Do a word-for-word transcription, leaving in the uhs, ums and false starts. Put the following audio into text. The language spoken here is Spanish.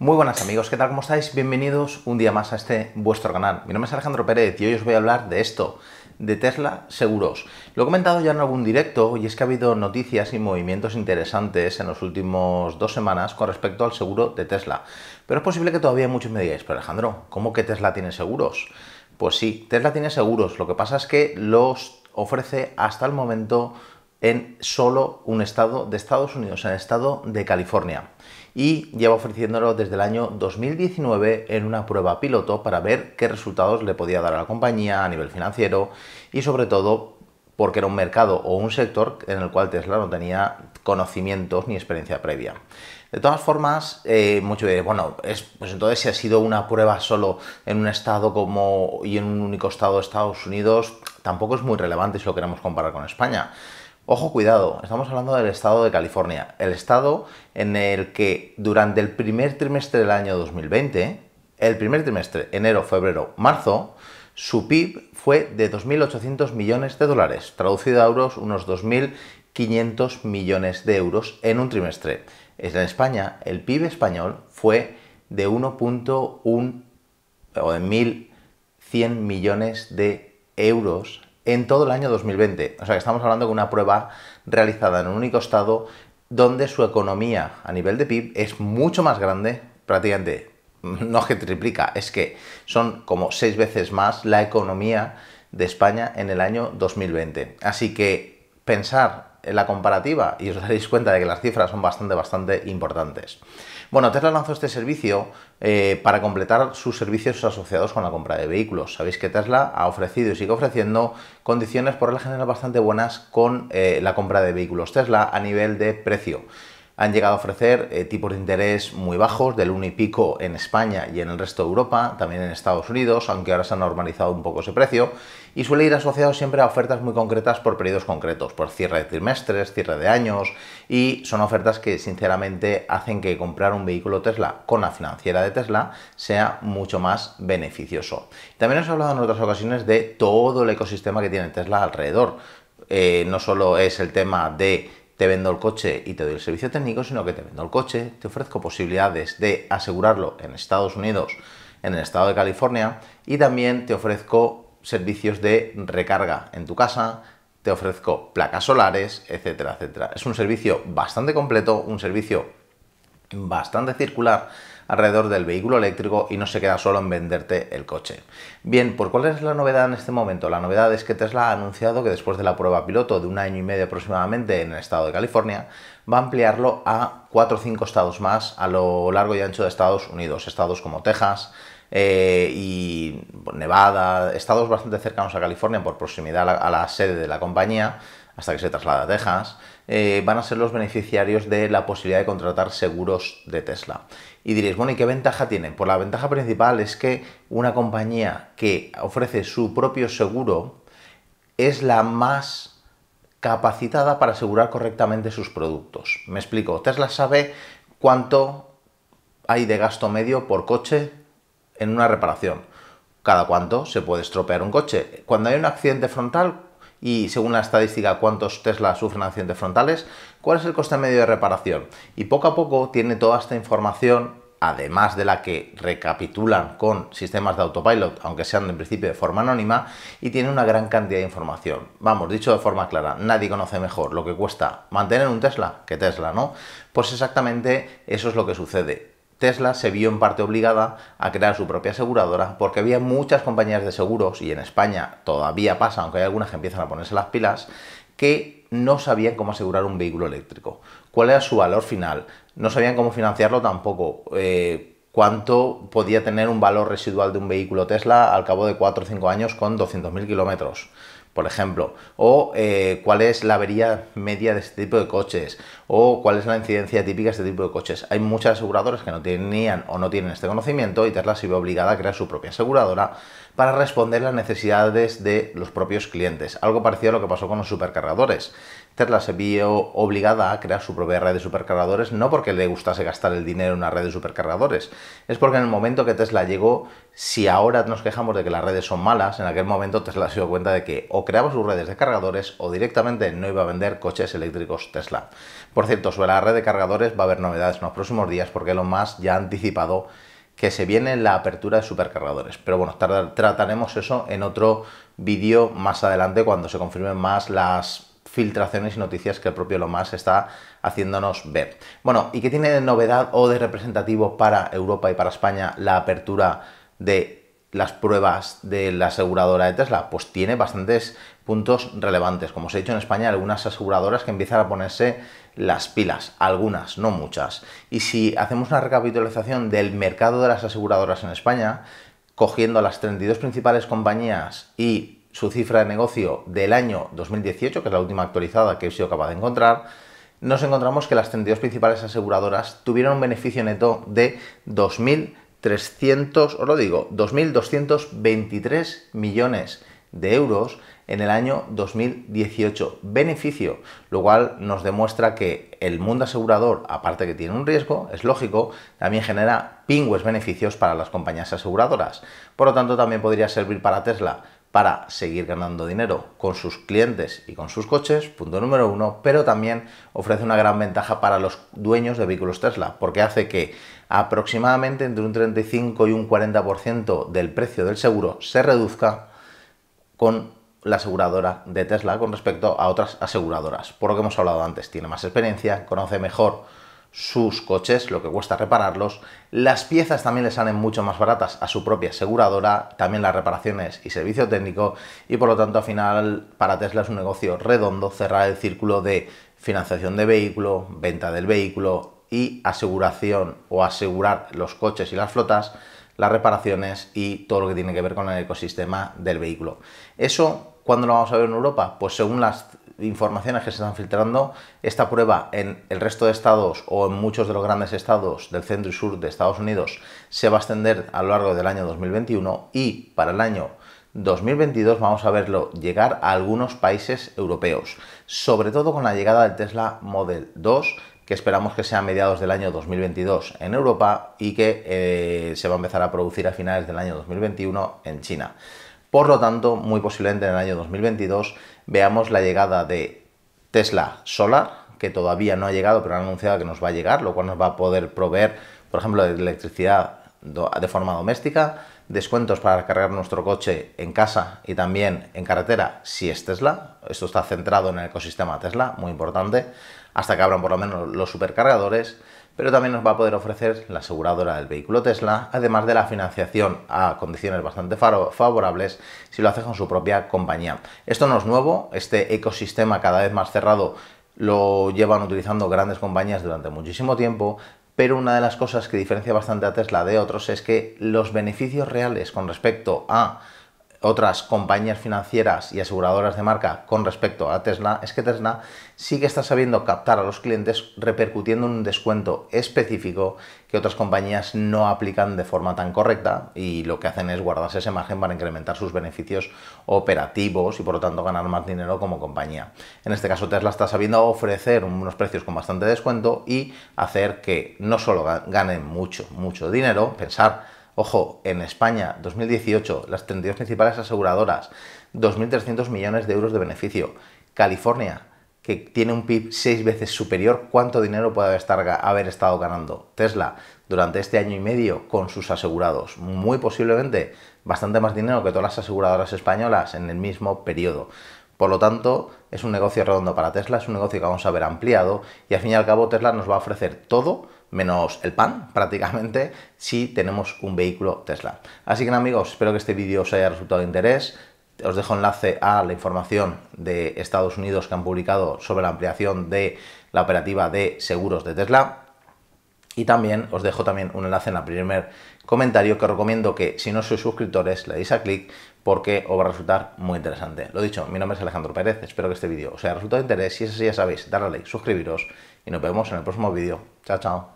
Muy buenas amigos, ¿qué tal? ¿Cómo estáis? Bienvenidos un día más a este vuestro canal. Mi nombre es Alejandro Pérez y hoy os voy a hablar de esto, de Tesla Seguros. Lo he comentado ya en algún directo y es que ha habido noticias y movimientos interesantes en los últimos dos semanas con respecto al seguro de Tesla. Pero es posible que todavía muchos me digáis, pero Alejandro, ¿cómo que Tesla tiene seguros? Pues sí, Tesla tiene seguros, lo que pasa es que los ofrece hasta el momento en solo un estado de Estados Unidos, en el estado de California. Y lleva ofreciéndolo desde el año dos mil diecinueve en una prueba piloto para ver qué resultados le podía dar a la compañía a nivel financiero y sobre todo porque era un mercado o un sector en el cual Tesla no tenía conocimientos ni experiencia previa. De todas formas, eh, muchos dirán, bueno, es, pues entonces si ha sido una prueba solo en un estado como y en un único estado de Estados Unidos, tampoco es muy relevante si lo queremos comparar con España. Ojo, cuidado, estamos hablando del estado de California, el estado en el que durante el primer trimestre del año dos mil veinte, el primer trimestre, enero, febrero, marzo, su P I B fue de dos mil ochocientos millones de dólares, traducido a euros, unos dos mil quinientos millones de euros en un trimestre. En España, el P I B español fue de uno punto uno o de mil cien millones de euros en todo el año dos mil veinte, o sea que estamos hablando de una prueba realizada en un único estado donde su economía a nivel de P I B es mucho más grande, prácticamente, no es que triplica, es que son como seis veces más la economía de España en el año dos mil veinte. Así que pensar en la comparativa y os daréis cuenta de que las cifras son bastante, bastante importantes. Bueno, Tesla lanzó este servicio eh, para completar sus servicios asociados con la compra de vehículos. Sabéis que Tesla ha ofrecido y sigue ofreciendo condiciones por la general bastante buenas con eh, la compra de vehículos Tesla a nivel de precio. Han llegado a ofrecer eh, tipos de interés muy bajos, del uno y pico en España y en el resto de Europa, también en Estados Unidos, aunque ahora se ha normalizado un poco ese precio, y suele ir asociado siempre a ofertas muy concretas por periodos concretos, por cierre de trimestres, cierre de años, y son ofertas que sinceramente hacen que comprar un vehículo Tesla con la financiera de Tesla sea mucho más beneficioso. También os he hablado en otras ocasiones de todo el ecosistema que tiene Tesla alrededor. Eh, no solo es el tema de te vendo el coche y te doy el servicio técnico, sino que te vendo el coche, te ofrezco posibilidades de asegurarlo en Estados Unidos, en el estado de California, y también te ofrezco servicios de recarga en tu casa, te ofrezco placas solares, etcétera, etcétera. Es un servicio bastante completo, un servicio bastante circular alrededor del vehículo eléctrico y no se queda solo en venderte el coche. Bien, ¿por cuál es la novedad en este momento? La novedad es que Tesla ha anunciado que después de la prueba piloto de un año y medio aproximadamente en el estado de California, va a ampliarlo a cuatro o cinco estados más a lo largo y ancho de Estados Unidos, estados como Texas, Eh, y Nevada, estados bastante cercanos a California por proximidad a la, a la sede de la compañía, hasta que se traslada a Texas, eh, van a ser los beneficiarios de la posibilidad de contratar seguros de Tesla. Y diréis, bueno, ¿y qué ventaja tienen? Pues la ventaja principal es que una compañía que ofrece su propio seguro es la más capacitada para asegurar correctamente sus productos. Me explico, Tesla sabe cuánto hay de gasto medio por coche en una reparación, cada cuánto se puede estropear un coche. Cuando hay un accidente frontal, y según la estadística cuántos Tesla sufren accidentes frontales, cuál es el coste medio de reparación. Y poco a poco tiene toda esta información, además de la que recapitulan con sistemas de autopilot, aunque sean en principio de forma anónima, y tiene una gran cantidad de información. Vamos, dicho de forma clara, nadie conoce mejor lo que cuesta mantener un Tesla que Tesla, ¿no? Pues exactamente eso es lo que sucede. Tesla se vio en parte obligada a crear su propia aseguradora porque había muchas compañías de seguros, y en España todavía pasa, aunque hay algunas que empiezan a ponerse las pilas, que no sabían cómo asegurar un vehículo eléctrico, cuál era su valor final, no sabían cómo financiarlo tampoco, eh, cuánto podía tener un valor residual de un vehículo Tesla al cabo de cuatro o cinco años con doscientos mil kilómetros. Por ejemplo, o eh, cuál es la avería media de este tipo de coches, o cuál es la incidencia típica de este tipo de coches. Hay muchas aseguradoras que no tenían o no tienen este conocimiento y Tesla se ve obligada a crear su propia aseguradora para responder las necesidades de los propios clientes. Algo parecido a lo que pasó con los supercargadores. Tesla se vio obligada a crear su propia red de supercargadores, no porque le gustase gastar el dinero en una red de supercargadores, es porque en el momento que Tesla llegó, si ahora nos quejamos de que las redes son malas, en aquel momento Tesla se dio cuenta de que o creaba sus redes de cargadores o directamente no iba a vender coches eléctricos Tesla. Por cierto, sobre la red de cargadores va a haber novedades en los próximos días porque Elon Musk ya ha anticipado que se viene la apertura de supercargadores. Pero bueno, trataremos eso en otro vídeo más adelante cuando se confirmen más las filtraciones y noticias que el propio Elon Musk está haciéndonos ver. Bueno, ¿y qué tiene de novedad o de representativo para Europa y para España la apertura de las pruebas de la aseguradora de Tesla? Pues tiene bastantes puntos relevantes. Como os he dicho, en España hay algunas aseguradoras que empiezan a ponerse las pilas, algunas, no muchas. Y si hacemos una recapitulación del mercado de las aseguradoras en España, cogiendo las treinta y dos principales compañías y su cifra de negocio del año dos mil dieciocho, que es la última actualizada que he sido capaz de encontrar, nos encontramos que las treinta y dos principales aseguradoras tuvieron un beneficio neto de dos mil trescientos, os lo digo, dos mil doscientos veintitrés millones de euros en el año dos mil dieciocho. Beneficio, lo cual nos demuestra que el mundo asegurador, aparte que tiene un riesgo, es lógico, también genera pingües beneficios para las compañías aseguradoras. Por lo tanto, también podría servir para Tesla para seguir ganando dinero con sus clientes y con sus coches, punto número uno, pero también ofrece una gran ventaja para los dueños de vehículos Tesla, porque hace que aproximadamente entre un treinta y cinco y un cuarenta por ciento del precio del seguro se reduzca con la aseguradora de Tesla con respecto a otras aseguradoras. Por lo que hemos hablado antes, tiene más experiencia, conoce mejor sus coches, lo que cuesta repararlos, las piezas también le salen mucho más baratas a su propia aseguradora, también las reparaciones y servicio técnico, y por lo tanto al final para Tesla es un negocio redondo cerrar el círculo de financiación de vehículo, venta del vehículo y aseguración o asegurar los coches y las flotas, las reparaciones y todo lo que tiene que ver con el ecosistema del vehículo. Eso, ¿cuándo lo vamos a ver en Europa? Pues según las informaciones que se están filtrando, esta prueba en el resto de estados o en muchos de los grandes estados del centro y sur de Estados Unidos se va a extender a lo largo del año dos mil veintiuno y para el año dos mil veintidós vamos a verlo llegar a algunos países europeos, sobre todo con la llegada del Tesla Model dos, que esperamos que sea a mediados del año dos mil veintidós en Europa y que eh, se va a empezar a producir a finales del año dos mil veintiuno en China. Por lo tanto, muy posiblemente en el año dos mil veintidós veamos la llegada de Tesla Solar, que todavía no ha llegado, pero han anunciado que nos va a llegar, lo cual nos va a poder proveer, por ejemplo, de electricidad de forma doméstica, descuentos para cargar nuestro coche en casa y también en carretera si es Tesla. Esto está centrado en el ecosistema Tesla, muy importante, hasta que abran por lo menos los supercargadores, pero también nos va a poder ofrecer la aseguradora del vehículo Tesla, además de la financiación a condiciones bastante favorables si lo hace con su propia compañía. Esto no es nuevo, este ecosistema cada vez más cerrado lo llevan utilizando grandes compañías durante muchísimo tiempo, pero una de las cosas que diferencia bastante a Tesla de otros es que los beneficios reales con respecto a otras compañías financieras y aseguradoras de marca con respecto a Tesla es que Tesla sí que está sabiendo captar a los clientes repercutiendo un descuento específico que otras compañías no aplican de forma tan correcta y lo que hacen es guardarse ese margen para incrementar sus beneficios operativos y por lo tanto ganar más dinero como compañía. En este caso Tesla está sabiendo ofrecer unos precios con bastante descuento y hacer que no solo ganen mucho, mucho dinero, pensar, ojo, en España, dos mil dieciocho, las treinta y dos principales aseguradoras, dos mil trescientos millones de euros de beneficio. California, que tiene un P I B seis veces superior, ¿cuánto dinero puede estar, haber estado ganando Tesla durante este año y medio con sus asegurados? Muy posiblemente bastante más dinero que todas las aseguradoras españolas en el mismo periodo. Por lo tanto, es un negocio redondo para Tesla, es un negocio que vamos a ver ampliado y al fin y al cabo Tesla nos va a ofrecer todo menos el pan prácticamente si tenemos un vehículo Tesla. Así que amigos, espero que este vídeo os haya resultado de interés. Os dejo enlace a la información de Estados Unidos que han publicado sobre la ampliación de la operativa de seguros de Tesla. Y también os dejo también un enlace en el primer comentario que os recomiendo que si no sois suscriptores le deis a clic porque os va a resultar muy interesante. Lo dicho, mi nombre es Alejandro Pérez, espero que este vídeo os haya resultado de interés. Si es así ya sabéis, darle a like, suscribiros y nos vemos en el próximo vídeo. Chao, chao.